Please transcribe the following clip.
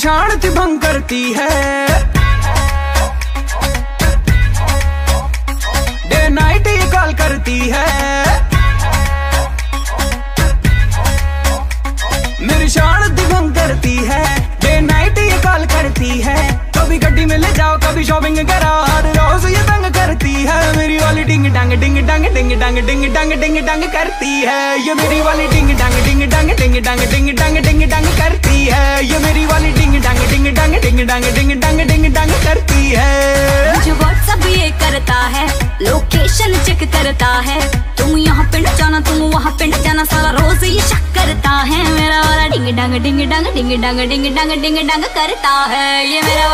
शांति भंग करती है। डे नाइट ये कॉल करती है, मेरी शांति भंग करती है। डे नाइट ये कॉल करती है, कभी गड्डी में ले जाओ कभी शॉपिंग कराओ, हर रोज ये तंग करती है। मेरी वाली डिंग डांग डिंग डांग डिंग डांग डिंग डांग डिंग डांग करती है। ये मेरी वाली डिंग डांग डिंग डांग डिंग डांग डिंग डांग डिंग डांग करती है। ये मेरी वाली डिंग डांग डिंग डांग करती है। मुझे व्हाट्सएप ये करता है, लोकेशन चेक करता है, तुम यहाँ पिंड जाना तुम वहाँ पिंड जाना, सारा रोज ये शक करता है। मेरा वाला डिंग डांग डिंग डांग डिंग डांग डिंग डांग डिंग डांग करता है। ये मेरा